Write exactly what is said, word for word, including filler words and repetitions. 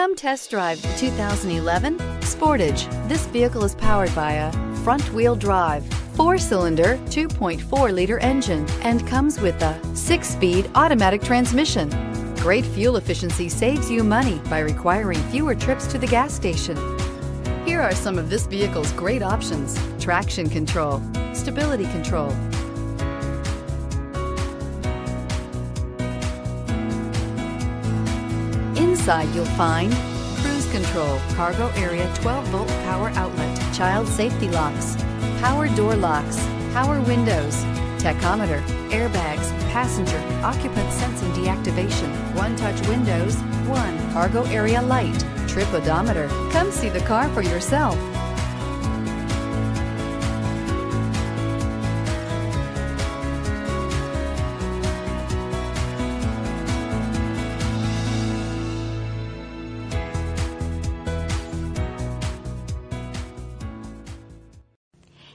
Come test drive the two thousand eleven Sportage. This vehicle is powered by a front-wheel drive, four-cylinder, two point four liter engine, and comes with a six-speed automatic transmission. Great fuel efficiency saves you money by requiring fewer trips to the gas station. Here are some of this vehicle's great options: traction control, stability control, inside you'll find cruise control, cargo area twelve volt power outlet, child safety locks, power door locks, power windows, tachometer, airbags, passenger occupant sensing deactivation, one-touch windows, one cargo area light, trip odometer. Come see the car for yourself.